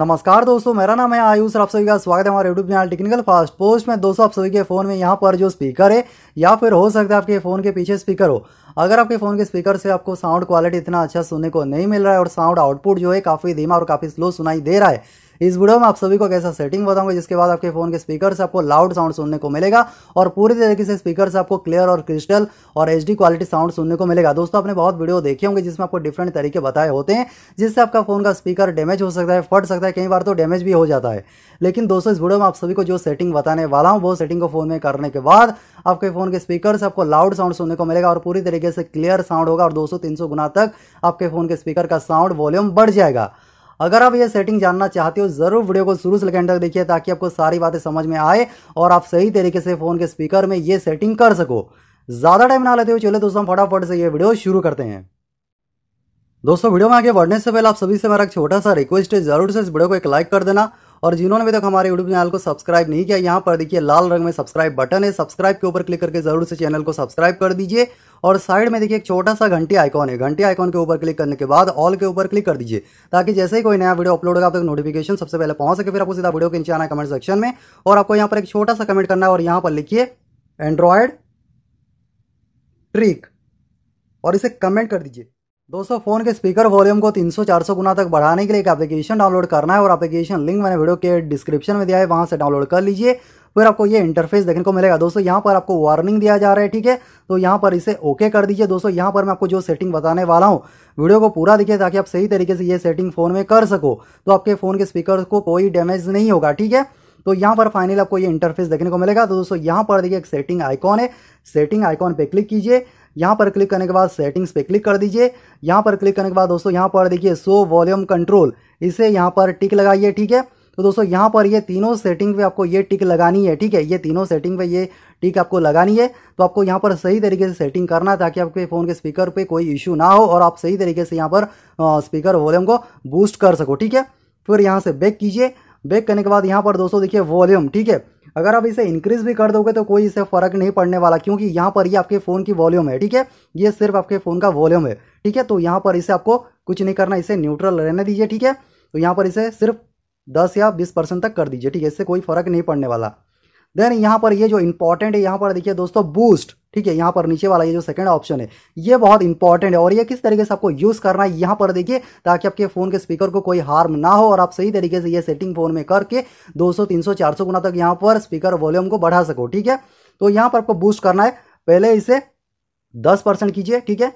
नमस्कार दोस्तों, मेरा नाम है आयुष। आप सभी का स्वागत है हमारे YouTube channel Technical Fast Post में। दोस्तों, आप सभी के फ़ोन में यहाँ पर जो स्पीकर है या फिर हो सकता है आपके फ़ोन के पीछे स्पीकर हो। अगर आपके फ़ोन के स्पीकर से आपको साउंड क्वालिटी इतना अच्छा सुनने को नहीं मिल रहा है और साउंड आउटपुट जो है काफ़ी धीमा और काफ़ी स्लो सुनाई दे रहा है, इस वीडियो में आप सभी को कैसा सेटिंग बताऊंगा जिसके बाद आपके फ़ोन के स्पीकर से आपको लाउड साउंड सुनने को मिलेगा और पूरी तरीके से स्पीकर से आपको क्लियर और क्रिस्टल और एचडी क्वालिटी साउंड सुनने को मिलेगा। दोस्तों, आपने बहुत वीडियो देखे होंगे जिसमें आपको डिफरेंट तरीके बताए होते हैं जिससे आपका फ़ोन का स्पीकर डैमेज हो सकता है, फट सकता है, कई बार तो डैमेज भी हो जाता है। लेकिन दोस्तों, इस वीडियो में आप सभी को जो सेटिंग बताने वाला हूँ वो सेटिंग को फ़ोन में करने के बाद आपके फ़ोन के स्पीकर से आपको लाउड साउंड सुनने को मिलेगा और पूरी तरीके से क्लियर साउंड होगा और 200-300 गुना तक आपके फ़ोन के स्पीकर का साउंड वॉल्यूम बढ़ जाएगा। अगर आप ये सेटिंग जानना चाहते हो ज़रूर वीडियो को शुरू से लेकर एंड तक देखिए ताकि आपको सारी बातें समझ में आए और आप सही तरीके से फ़ोन के स्पीकर में ये सेटिंग कर सको। ज़्यादा टाइम ना लेते हुए चलो दोस्तों, हम फटाफट से ये वीडियो शुरू करते हैं। दोस्तों, वीडियो में आगे बढ़ने से पहले आप सभी से मेरा एक छोटा सा रिक्वेस्ट है, ज़रूर से इस वीडियो को एक लाइक कर देना और जिन्होंने अभी तक हमारे यूट्यूब चैनल को सब्सक्राइब नहीं किया, यहाँ पर देखिए लाल रंग में सब्सक्राइब बटन है, सब्सक्राइब के ऊपर क्लिक करके ज़रूर से चैनल को सब्सक्राइब कर दीजिए और साइड में देखिए एक छोटा सा घंटी आइकॉन है, घंटी आइकॉन के ऊपर क्लिक करने के बाद ऑल के ऊपर क्लिक कर दीजिए ताकि जैसे ही कोई नया वीडियो अपलोड होगा आप तक नोटिफिकेशन सबसे पहले पहुँच सके। फिर आपको सीधा वीडियो के नीचे आना कमेंट सेक्शन में और आपको यहाँ पर एक छोटा सा कमेंट करना है और यहाँ पर लिखिए एंड्रॉयड ट्रिक और इसे कमेंट कर दीजिए। दोस्तों, फ़ोन के स्पीकर वॉल्यूम को 300-400 गुना तक बढ़ाने के लिए एक एप्लीकेशन डाउनलोड करना है और एप्लीकेशन लिंक मैंने वीडियो के डिस्क्रिप्शन में दिया है, वहां से डाउनलोड कर लीजिए। फिर आपको ये इंटरफेस देखने को मिलेगा। दोस्तों, यहाँ पर आपको वार्निंग दिया जा रहा है, ठीक है, तो यहाँ पर इसे ओके कर दीजिए। दोस्तों, यहाँ पर मैं आपको जो सेटिंग बताने वाला हूँ वीडियो को पूरा देखिए ताकि आप सही तरीके से ये सेटिंग फ़ोन में कर सको तो आपके फ़ोन के स्पीकर को कोई डैमेज नहीं होगा, ठीक है। तो यहाँ पर फाइनली आपको ये इंटरफेस देखने को मिलेगा। तो दोस्तों, यहाँ पर देखिए एक सेटिंग आइकॉन है, सेटिंग आइकॉन पर क्लिक कीजिए, यहाँ पर क्लिक करने के बाद सेटिंग्स पे क्लिक कर दीजिए। यहाँ पर क्लिक करने के बाद दोस्तों यहाँ पर देखिए शो वॉल्यूम कंट्रोल, इसे यहाँ पर टिक लगाइए, ठीक है। तो दोस्तों, यहाँ पर ये तीनों सेटिंग पे आपको ये टिक लगानी है, ठीक है, ये तीनों सेटिंग पे ये टिक आपको लगानी है। तो आपको यहाँ पर सही तरीके से सेटिंग करना ताकि आपके फ़ोन के स्पीकर पे कोई इशू ना हो और आप सही तरीके से यहाँ पर स्पीकर वॉल्यूम को बूस्ट कर सको, ठीक है। फिर यहाँ से बैक कीजिए, बैक करने के बाद यहाँ पर दोस्तों देखिए वॉल्यूम, ठीक है, अगर आप इसे इंक्रीज़ भी कर दोगे तो कोई इसे फ़र्क नहीं पड़ने वाला क्योंकि यहाँ पर ये आपके फ़ोन की वॉल्यूम है, ठीक है, ये सिर्फ आपके फ़ोन का वॉल्यूम है, ठीक है। तो यहाँ पर इसे आपको कुछ नहीं करना, इसे न्यूट्रल रहने दीजिए, ठीक है। तो यहाँ पर इसे सिर्फ 10 या 20% तक कर दीजिए, ठीक है, इससे कोई फ़र्क नहीं पड़ने वाला। देन यहाँ पर ये जो इंपॉर्टेंट है यहाँ पर देखिए दोस्तों बूस्ट, ठीक है, यहाँ पर नीचे वाला ये जो सेकंड ऑप्शन है ये बहुत इंपॉर्टेंट है और ये किस तरीके से आपको यूज़ करना है यहाँ पर देखिए ताकि आपके फ़ोन के स्पीकर को कोई हार्म ना हो और आप सही तरीके से ये सेटिंग फ़ोन में करके 200-300-400 गुना तक यहाँ पर स्पीकर वॉल्यूम को बढ़ा सको, ठीक है। तो यहाँ पर आपको बूस्ट करना है, पहले इसे 10% कीजिए, ठीक है।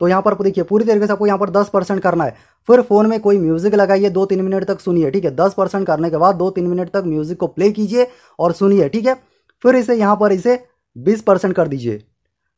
तो यहाँ पर देखिए पूरी तरीके से आपको यहाँ पर 10% करना है। फिर फ़ोन में कोई म्यूज़िक लगाइए, 2-3 मिनट तक सुनिए, ठीक है। 10% करने के बाद 2-3 मिनट तक म्यूज़िक को प्ले कीजिए और सुनिए, ठीक है। फिर इसे यहाँ पर इसे 20% कर दीजिए,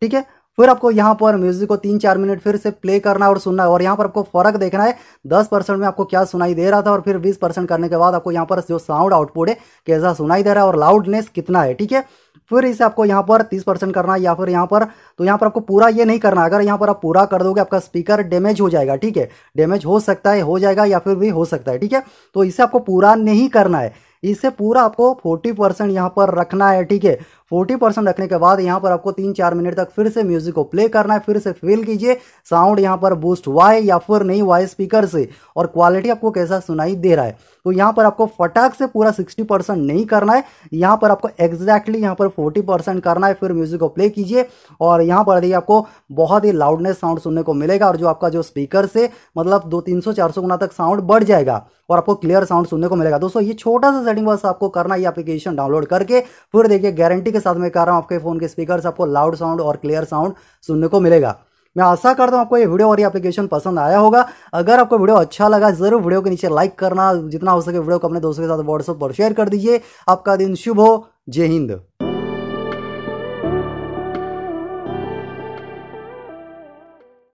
ठीक है। फिर आपको यहाँ पर म्यूज़िक को 3-4 मिनट फिर से प्ले करना और सुनना है और यहाँ पर आपको फ़र्क देखना है 10% में आपको क्या सुनाई दे रहा था और फिर 20% करने के बाद आपको यहाँ पर जो साउंड आउटपुट है कैसा सुनाई दे रहा है और लाउडनेस कितना है, ठीक है। फिर इसे आपको यहाँ पर 30% करना है या फिर यहाँ पर, तो यहाँ पर आपको पूरा ये नहीं करना, अगर यहाँ पर आप पूरा कर दोगे आपका स्पीकर डैमेज हो जाएगा, ठीक है, डैमेज हो सकता है, हो जाएगा या फिर भी हो सकता है, ठीक है। तो इसे आपको पूरा नहीं करना है, इसे पूरा आपको 40% यहाँ पर रखना है, ठीक है। 40% रखने के बाद यहाँ पर आपको 3-4 मिनट तक फिर से म्यूज़िक को प्ले करना है, फिर से फील कीजिए साउंड यहाँ पर बूस्ट हुआ है या फिर नहीं हुआ है स्पीकर से और क्वालिटी आपको कैसा सुनाई दे रहा है। तो यहाँ पर आपको फटाक से पूरा 60% नहीं करना है, यहाँ पर आपको एग्जैक्टली यहाँ पर 40% करना है। फिर म्यूज़िक को प्ले कीजिए और यहाँ पर देखिए आपको बहुत ही लाउडनेस साउंड सुनने को मिलेगा और जो आपका जो स्पीकर से मतलब 200-300-400 गुना तक साउंड बढ़ जाएगा और आपको क्लियर साउंड सुनने को मिलेगा। दोस्तों, ये छोटा सा सेटिंग बस आपको करना है एप्लीकेशन डाउनलोड करके, फिर देखिए गारंटी के साथ मैं कह रहा हूं आपके फोन के स्पीकर से आपको लाउड साउंड और क्लियर साउंड सुनने को मिलेगा। मैं आशा करता हूं आपको ये वीडियो और ये एप्लीकेशन पसंद आया होगा। अगर आपको वीडियो अच्छा लगा जरूर वीडियो के नीचे लाइक करना, जितना हो सके वीडियो को अपने दोस्तों के साथ व्हाट्सएप पर शेयर कर दीजिए। आपका दिन शुभ हो, जय हिंद।